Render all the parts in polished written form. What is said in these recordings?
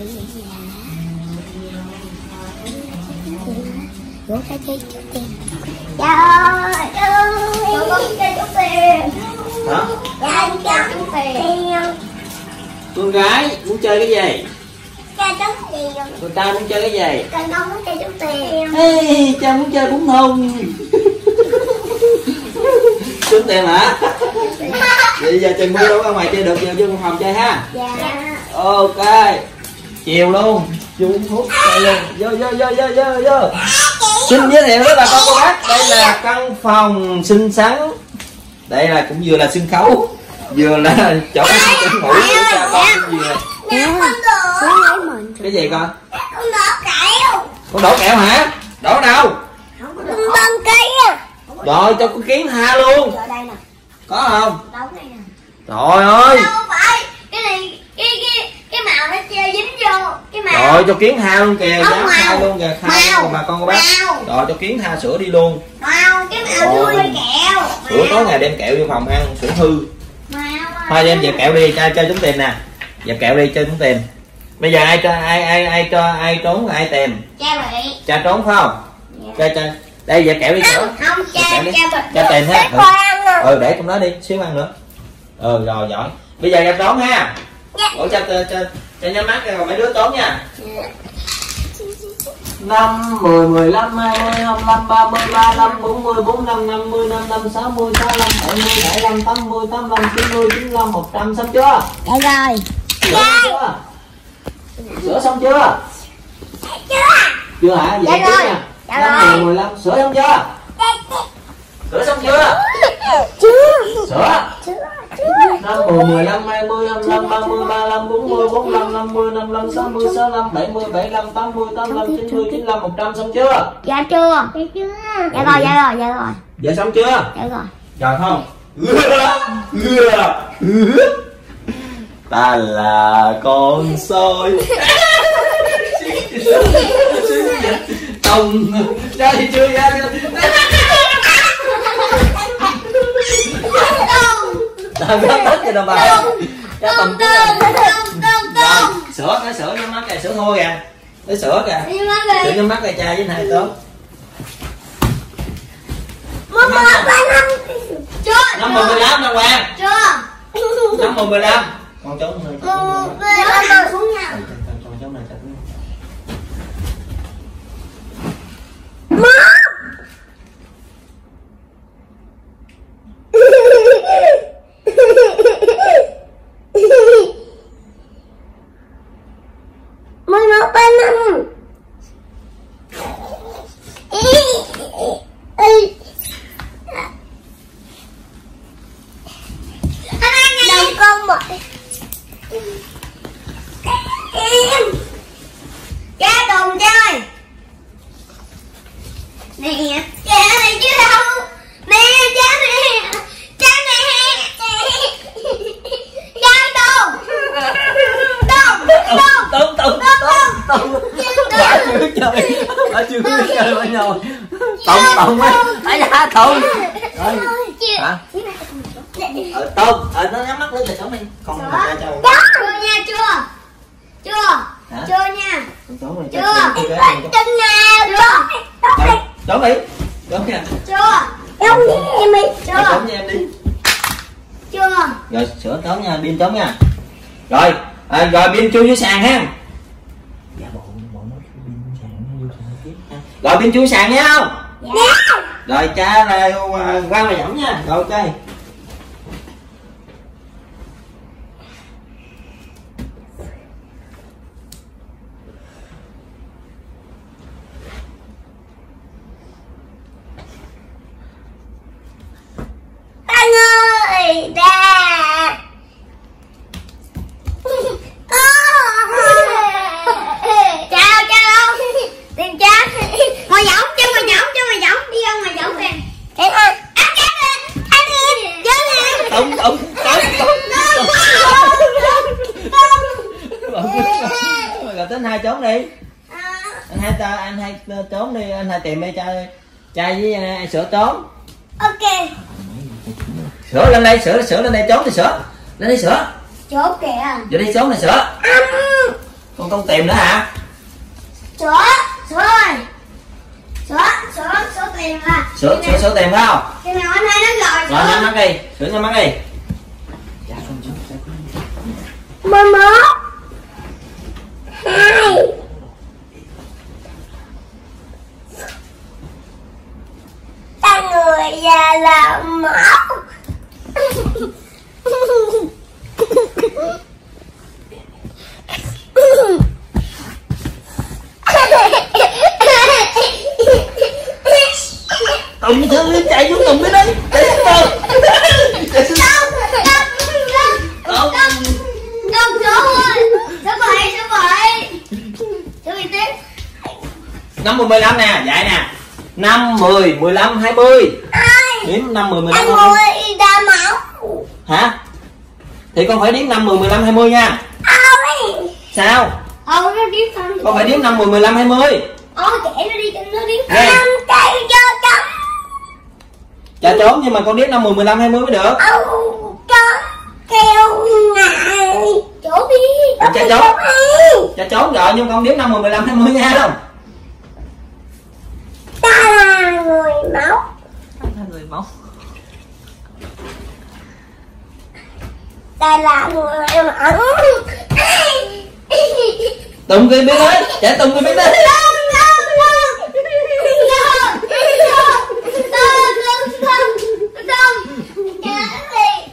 thử những gì này nhé. Cái chơi chút tiền. Trời ơi, con chơi chút tiền. Hả? Con chơi chút tiền. Con gái muốn chơi cái gì? Chơi chút tiền. Con trai muốn chơi cái gì? Con không muốn chơi chút tiền. Ê, cha muốn chơi bún thùng. Chút tiền hả? Vậy giờ chừng mua đâu ở ngoài chơi được, giờ vô phòng chơi ha. Dạ. Ok. Chiều luôn. Vô uống thuốc chơi luôn. Vô. Xin giới thiệu với bà con cô bác, đây là căn phòng xinh xắn. Đây là cũng vừa là sân khấu, vừa là chỗ ngủ của bà con vừa. Cái gì con? Con đổ kẹo. Con đổ kẹo hả? Đổ đâu? Con kia. Rồi cho con kiến tha luôn. Có không? Trời ơi. Đâu phải. Cái này cái màu nó che dính vô. Cái màu. Rồi cho kiến tha luôn kìa, dám tha luôn kìa, tha luôn bà con cô bác. Rồi cho kiến tha sữa đi luôn. Màu cái màu thui kẹo. Sữa tối ngày đem kẹo vô phòng ăn, sữa hư. Thôi đem về kẹo đi, cho chúng tìm nè. Dẹp kẹo đi, cho chúng tìm. Bây giờ ai cho ai trốn ai tìm? Cha bị. Cha trốn phải không? Cha cha. Đây dẹp kẹo đi sữa. Không cha tìm ha. Để trong đó đi, xíu ăn nữa. Rồi giỏi. Bây giờ ra trốn ha. Ủa cho nhắm mắt rồi mấy đứa trốn nha. 5, 10, 15, 20, 25, 30, 35, 40, 41, 52, 53, 54, 55, 60, 65, 70, 75, 80, 90, 100 xong chưa? Rồi. Sữa xong chưa? Chưa hả? Vậy tiếp nha. 5, 10, 15. Sữa xong chưa? Sữa xong chưa? Chưa. Sữa. 5, 10, 15, 20, 25, 30, 35, 40, 45, 50, 60, 65, 70, 75, 80, 85, 90, 95, 100 xong chưa? Dạ chưa. Dạ rồi. Dạ xong chưa? Dạ rồi. Rồi không? Ta là con sói. Tông ra thì chưa ra. Tông hết rồi đồng bào. Sữa cái sữa nhắm mắt kìa, sữa thôi kìa. Cái sữa kìa. Sữa nhắm mắt kìa cha với thầy tốt. 5, 10, 15 đồng bào. Chưa. 5, 10, 15. Con cháu này. Con cháu này. 11, 35. Đồng con một. Em. Cha đồng chơi. Nè, cha này chứ đâu. Nè, cha này. Cha này. Cha đồng. Đồng. Bà chưa chơi. Bà nhau. Tông ấy. Bà ra tông. Hả? Tông, nó nhắm mắt lên là sống đi. Con ra châu. Chưa nha, chưa. Hả? Chưa nha. Chưa. Chân nha. Chưa. Trốn đi. Trốn nha. Chưa. Trốn nha em đi. Chưa. Trốn nha em đi. Chưa. Rồi sửa trốn nha, pin trốn nha. Rồi, rồi pin chui dưới sàn ha. Dạ bộ nó pin sàn nó vô sàn tiếp ha. Rồi pin chui sàn nha không? Dạ. Rồi cha là qua mà giỏng nha. Rồi ok. Trốn đi, anh hãy tìm đi cha với anh sữa trốn. Ok. Sữa lên đây, sữa lên đây trốn thì sữa. Lên đây sữa. Trốn kìa. Giờ đi trốn này sữa. Con không tìm nữa hả? Sữa, sữa ơi. Sữa tìm à. Sữa tìm phải không? Cái này nó rồi. Rồi nhắm mắt đi, sữa nhắm mắt đi. Mơ mơ. Ta người già là mẫu. Ông thương chạy xuống cùng cái đấy. Chạy xuống đâu. Chạy xuống đâu. Đâu xuống rồi. Xuống vậy tiếp. 50 15 nè, vậy nè. 5 10 15 20. Điểm 5 10 15. Hả? Thì con phải điếm 5 10 15 20 nha. Sao? Con phải điếm 5 10 15 20. Kệ nó đi, nó điếm 5 cây cho trống. Chả trốn nhưng mà con điếm 5 10 15 20 mới được. Trốn kêu ngại chỗ đi. Chả trốn. Chả trốn rồi nhưng con điếm 5 10 15 20 nha không? Ta là người mẫu. Ta là người mẫu. Ta là người mẫu. Tùng cái biết đấy, trẻ Tùng cái biết đấy.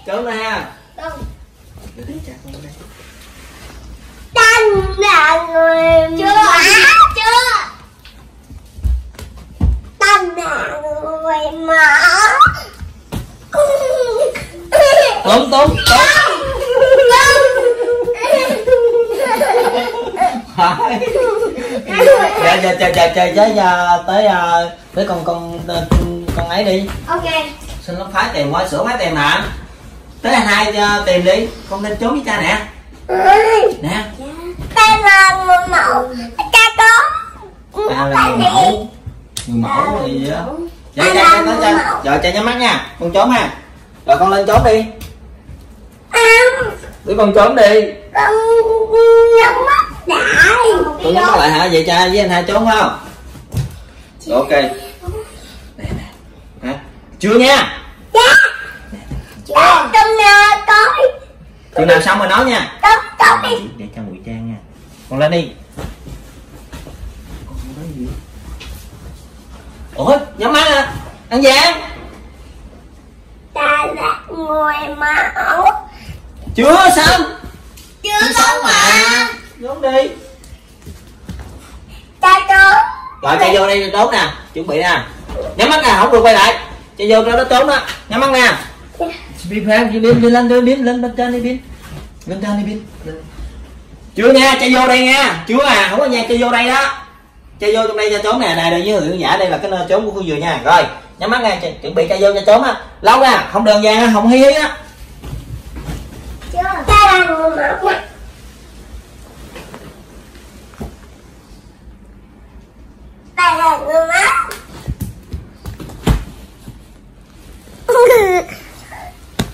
Trốn ra. Ta là người mẫu. Chưa. Ta là người mẫu. Tùng. Dạ tới con ấy đi. Ok. Xin nó phái tìm qua sữa phái tìm hả? Tới hai tìm đi. Con nên trốn với cha nè. Nè. Ta là người mẫu. Cha trốn. Ta là người mẫu. Người mẫu gì vậy? Dạ cha tới cha. Dạ cha nhắm mắt nha. Con trốn ha. Rồi con lên trốn đi. Để con trốn đi. Con nhắm mắt. Con nhắm mắt lại hả? Vậy cha với anh hai trốn không? Ok. Nè nè. Hả? Chưa nha. Chưa. Trong nhà tối. Chừng nào xong rồi nói nha. Tốt đi. Để cho ngụy trang nha. Con lên đi. Con nói gì? Ủa, nhắm mắt hả? Ăn vàng. Ta là người mà ổ. Chưa xong. Chưa xong mà. Trốn đi. Ta trốn. Rồi chạy vô đây trốn nè, chuẩn bị nè. Nhắm mắt nè, không được quay lại. Chạy vô đó trốn đó. Nhắm mắt nè. Đi phang, đi lên lên trên đi Bin. Lên trên đi Bin. Chưa nha, chạy vô đây nha. Chưa à, không có nha, chạy vô đây đó. Chạy vô trong đây cho trốn nè, này đây như Hương Giả đây là cái nơi trốn của Khương Dừa nha. Rồi, nhắm mắt nha, chuẩn bị chạy vô cho trốn á. Lâu nè, không đơn giản, không hí á. Chưa. Ta là người mẫu. Ta là người mẫu.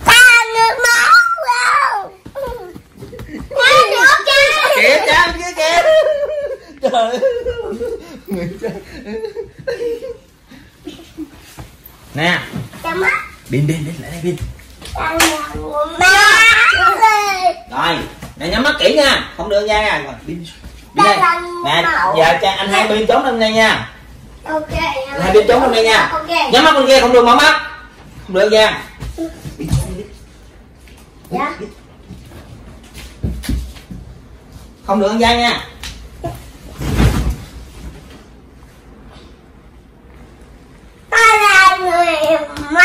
Ta là người mẫu. Má nữa kìa. Kìa cha kia kìa. Trời nè. Bin Bin đến lại đây Bin. Ta là người mẫu. Rồi, nè nhắm mắt kỹ nha, không được nha nha. Rồi Bin. Nè, giờ cha anh hai Bin trốn lên đây nha. Ok. Anh hai Bin trốn lên đây nha. Okay. Nhắm mắt bên kia không được mở mắt. Không được nha. Dạ. Không được ra nha. Ta là người mẫu.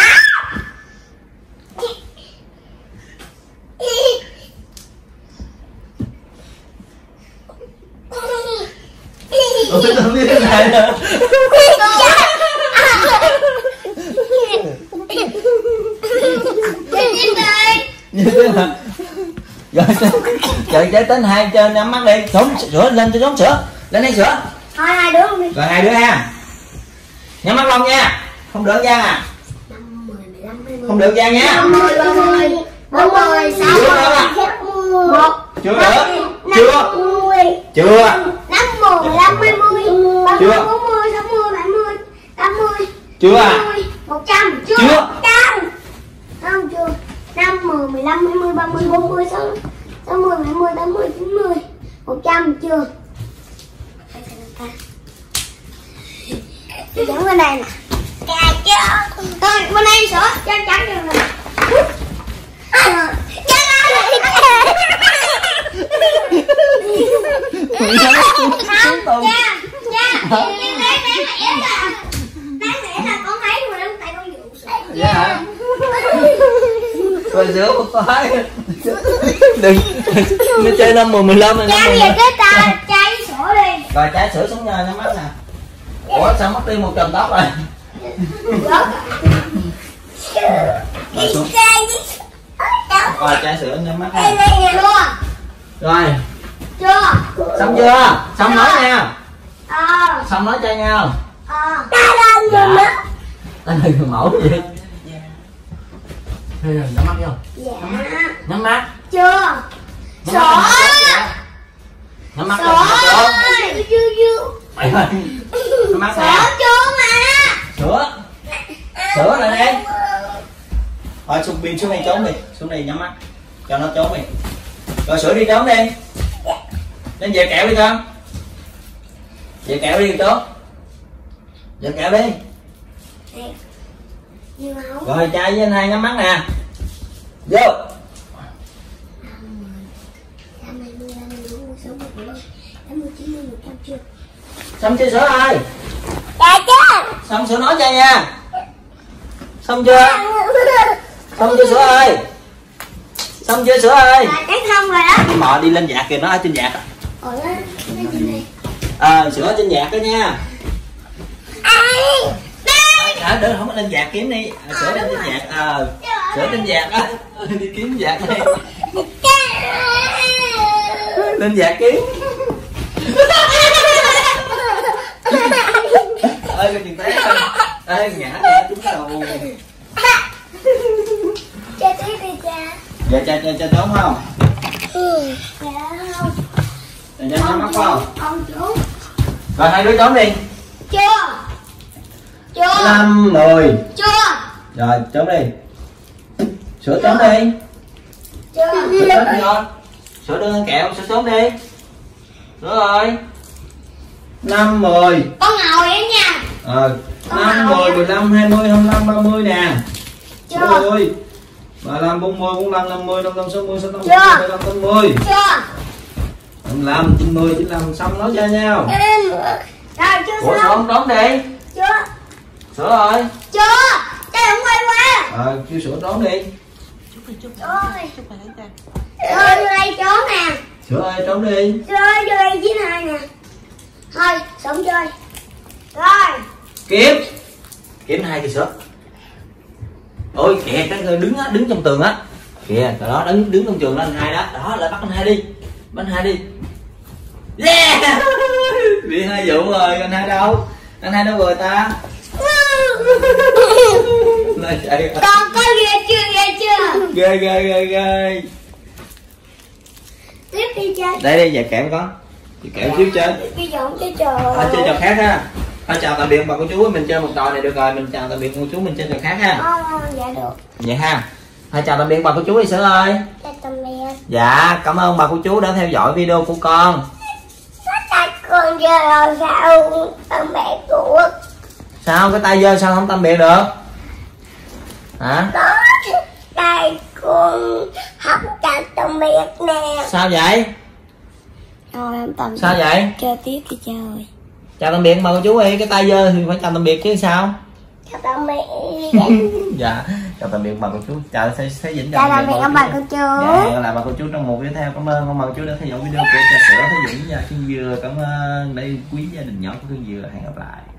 Trời trái tính hai chơi nhắm mắt đi. Trốn sữa lên cho trốn sữa. Lên đây sữa. Thôi hai đứa không đi. Rồi hai đứa ha. Nhắm mắt lông nha. Không được ra à. Không được ra nha. 50 40 60 70 1 chưa được. Chưa. Chưa. 50, 50, 40, 30, 40, 60, 70, 80. Chưa. 90, 100. Chưa. 100. Không chưa. 50, 15, 20, 30, 40, 60, 70, 80, 90, 90, 100 chưa. Tôi dẫn bên này nè. Cà chưa. Tôi bên đây sữa cho trắng cho nè. Con dứa con khoái. Đừng. Nó chơi 50 15 rồi. Cha về cái ta chai sữa đi. Rồi chai sữa xuống nhờ nó mất nè. Ủa sao mất đi một chùm tóc rồi. Rồi xuống. Rồi chai sữa nó mất. Rồi. Chưa. Xong chưa? Xong nói nha. Ờ. Xong nói chơi nhau. Ờ. Ta lên rồi mẫu. Ta lên rồi mẫu gì? Rồi, nhắm mắt không? Dạ. Nhắm mắt. Chưa. Sổ. Nhắm mắt không? Sổ. Mày ơi. Nhắm mắt nè. Sổ chưa mà. Sữa. Sữa lại đây. Rồi xuống pin xuống này trốn đi. Xuống đây nhắm mắt. Cho nó trốn đi. Rồi sữa đi trốn đi. Lên về kẹo đi con. Về kẹo đi tốt. Về kẹo đi. Rồi trai với anh hai nhắm mắt nè. Vô. 50, 50, 50, 60, 70, 80, 90, 100 chưa. Xong chưa sữa ơi. Dạ chưa. Xong sữa nói cho nha. Xong chưa. Xong chưa sữa ơi. Xong chưa sữa ơi. À, cái không rồi đó. Mò đi lên vạc kìa, nó ở trên vạc. Ờ lên. À, sữa trên vạc đó nha. Ai. À, đỡ không lên vạc kiếm đi. À, sữa lên trên vạc. Ờ. À, sữa trên vạc á. Đi kiếm vạc đi. Lên vạc kiếm. Ơi con chừng té không. Ơi ngã trúng đầu. Cha tí đi cha. Dạ cha trốn không? Ừ. Dạ không. Dạ nhắm mắt không? Không trốn. Rồi hai đứa trốn đi. Chưa. Chưa. 5, 10. Chưa. Rồi trốn đi. Sữa trốn đi. Chưa. Sữa trốn đi con. Sữa đưa kẹo, sữa trốn đi. Sữa ơi. 5, 10. Con ngồi đấy nha. Ờ. 5, 10, 15, 20, 25, 30 nè. Chưa. 35, 40, 45, 50, 55, 60, 70, 80, 85, 90. Chưa. 55, 90, 95 xong nói cho nhau. Rồi chưa xong. Ủa sao không trốn đi? Chưa. Sữa ơi. Chưa. Cha đừng quay qua. Ờ chưa sữa trốn đi. Sữa vô đây trốn nè. Sữa ơi trốn đi. Sữa ơi vô đây chín hai nè. Thôi sữa không chơi. Rồi. Kiếm. Kiếm hai cái sữa. Ôi kìa cái người đứng trong tường á. Kìa cái đó đứng trong trường đó anh hai đó. Đó lại bắt anh hai đi. Bắt anh hai đi. Yeah. Bị hai vụ rồi anh hai đâu? Anh hai đâu rồi ta? Con có ghê chưa ghê chưa tiếp đi chơi đây đi dạy kẹo con dạy kẹo tiếp chơi bây giờ không chơi trò à, chơi trò khác ha. Thôi chào tạm biệt bà cô chú, mình chơi một trò này được rồi, mình chào tạm biệt cô chú, mình chơi trò khác ha. Dạ được vậy ha. Thôi chào tạm biệt bà cô chú đi sữa ơi. Chào tạm biệt. Dạ cảm ơn bà cô chú đã theo dõi video của con. Con giờ rồi sao tạm biệt của sao cái tay dơ sao không tạm biệt được hả? Có tay con không chào tạm biệt nè. Sao vậy? Rồi không tạm biệt. Sao vậy? Chơi tiếp đi cha ơi. Chào tạm biệt mà cô chú ơi, cái tay dơ thì phải chào tạm biệt chứ sao? Chào tạm biệt. Dạ chào tạm biệt bà cô chú. Chào Thái Vĩnh. Chào tạm biệt ông bà cô chú. Dạ, hẹn gặp lại bà cô chú trong một video theo. Cảm ơn ông bà cô chú đã theo dõi video của Trà Sữa Thái Vĩnh và Khương Dừa. Cảm ơn đây quý gia đình nhỏ của Khương Dừa. Hẹn gặp lại.